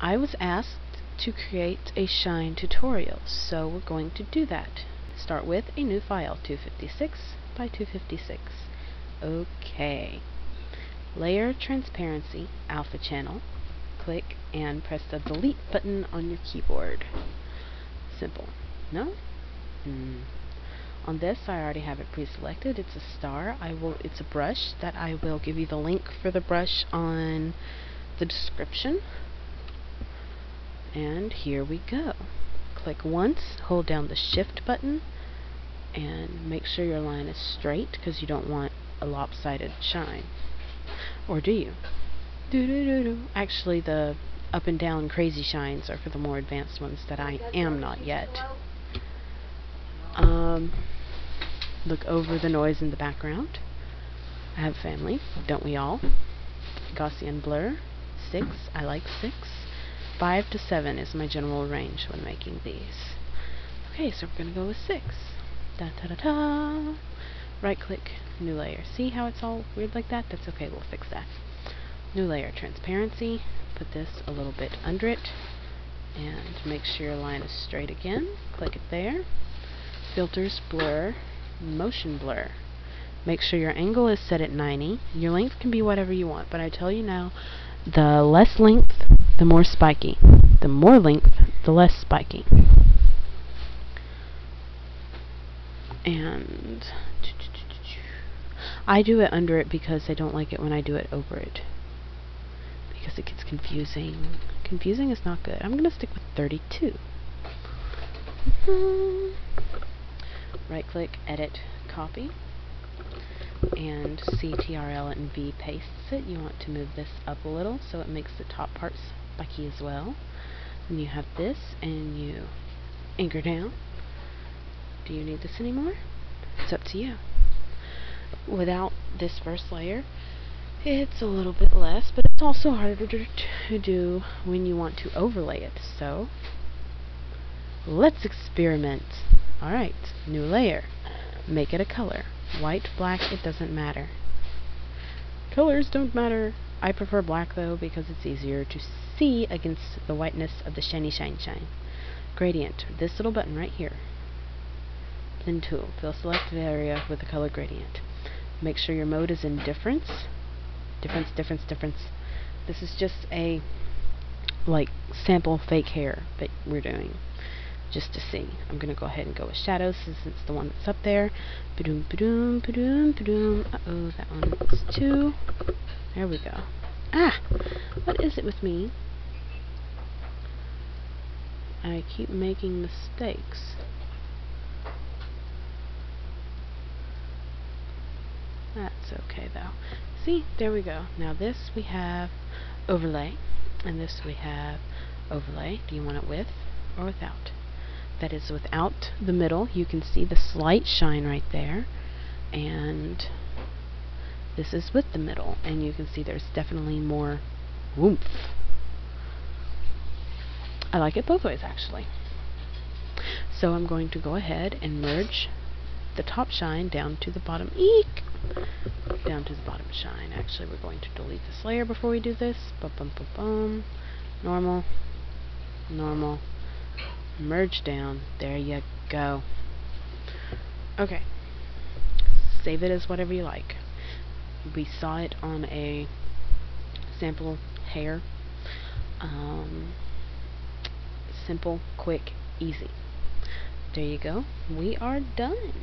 I was asked to create a Shine tutorial, so we're going to do that. Start with a new file, 256 by 256. Okay. Layer Transparency, Alpha Channel. Click and press the delete button on your keyboard. Simple. No? On this, I already have it pre-selected. It's a star. It's a brush that I will give you the link for the brush on the description. And here we go. Click once, hold down the shift button, and make sure your line is straight because you don't want a lopsided shine. Or do you? Actually, the up and down crazy shines are for the more advanced ones that I am not yet. Look over the noise in the background. I have family, don't we all? Gaussian blur, 6. I like 6. 5 to 7 is my general range when making these. Okay, so we're going to go with 6. Da da da da. Right click, new layer. See how it's all weird like that? That's okay, we'll fix that. New layer, transparency. Put this a little bit under it. And make sure your line is straight again. Click it there. Filters, blur, motion blur. Make sure your angle is set at 90. Your length can be whatever you want, but I tell you now, the less length, the more spiky. The more length, the less spiky. And I do it under it because I don't like it when I do it over it, because it gets confusing. Confusing is not good. I'm going to stick with 32. Right click, edit, copy, and CTRL and V pastes it. You want to move this up a little so it makes the top part spiky as well. And you have this, and you anchor down. Do you need this anymore? It's up to you. Without this first layer, it's a little bit less, but it's also harder to do when you want to overlay it. So let's experiment. Alright, new layer. Make it a color. White, black, it doesn't matter. Colors don't matter. I prefer black though because it's easier to see against the whiteness of the shiny shine shine. Gradient, this little button right here. Blend tool, fill selected area with a color gradient. Make sure your mode is in difference. Difference, difference, difference. This is just a like sample fake hair that we're doing, just to see. I'm going to go ahead and go with shadows since it's the one that's up there. Ba-doom, ba-doom, ba-doom, ba-doom. Uh-oh, that one is 2. There we go. Ah! What is it with me? I keep making mistakes. That's okay, though. See? There we go. Now this we have overlay, and this we have overlay. Do you want it with or without? That is without the middle. You can see the slight shine right there, and this is with the middle, and you can see there's definitely more oomph. I like it both ways, actually. So I'm going to go ahead and merge the top shine down to the bottom. Eek! Down to the bottom shine. Actually, we're going to delete this layer before we do this. Bum bum bum bum. Normal. Normal. Merge down. There you go. Okay. Save it as whatever you like. We saw it on a sample hair. Simple, quick, easy. There you go. We are done.